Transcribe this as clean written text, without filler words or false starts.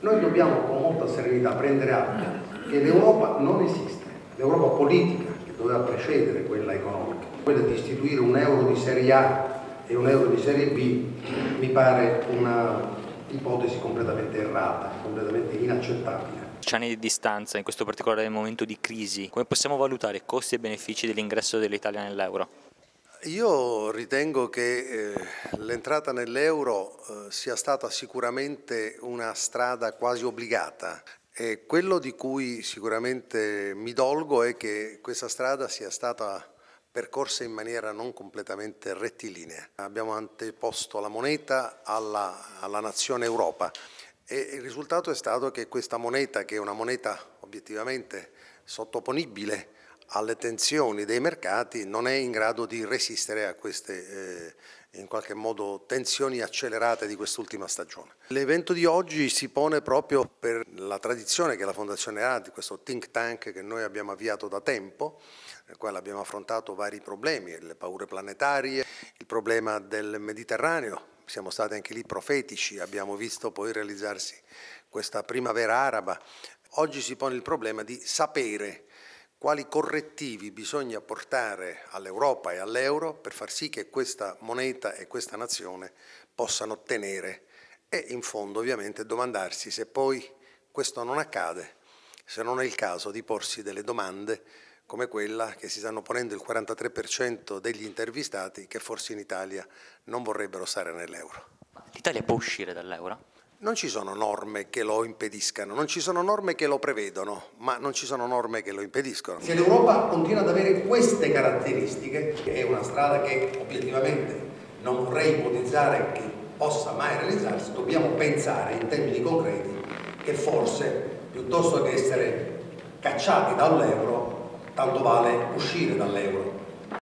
Noi dobbiamo con molta serenità prendere atto che l'Europa non esiste, l'Europa politica che doveva precedere quella economica, quella di istituire un euro di serie A e un euro di serie B mi pare una ipotesi completamente errata, completamente inaccettabile. Anni di distanza in questo particolare momento di crisi, come possiamo valutare costi e benefici dell'ingresso dell'Italia nell'euro? Io ritengo che l'entrata nell'euro sia stata sicuramente una strada quasi obbligata. E quello di cui sicuramente mi dolgo è che questa strada sia stata percorsa in maniera non completamente rettilinea. Abbiamo anteposto la moneta alla nazione Europa e il risultato è stato che questa moneta, che è una moneta obiettivamente sottoponibile alle tensioni dei mercati, non è in grado di resistere a queste in qualche modo tensioni accelerate di quest'ultima stagione. L'evento di oggi si pone proprio per la tradizione che la Fondazione ha di questo think tank che noi abbiamo avviato da tempo, nel quale abbiamo affrontato vari problemi, le paure planetarie, il problema del Mediterraneo, siamo stati anche lì profetici, abbiamo visto poi realizzarsi questa primavera araba. Oggi si pone il problema di sapere quali correttivi bisogna portare all'Europa e all'euro per far sì che questa moneta e questa nazione possano tenere e in fondo ovviamente domandarsi se poi questo non accade, se non è il caso di porsi delle domande come quella che si stanno ponendo il 43% degli intervistati che forse in Italia non vorrebbero stare nell'euro. L'Italia può uscire dall'euro? Non ci sono norme che lo impediscano, non ci sono norme che lo prevedono, ma non ci sono norme che lo impediscono. Se l'Europa continua ad avere queste caratteristiche, che è una strada che obiettivamente non vorrei ipotizzare che possa mai realizzarsi, dobbiamo pensare in termini concreti che forse piuttosto che essere cacciati dall'euro, tanto vale uscire dall'euro.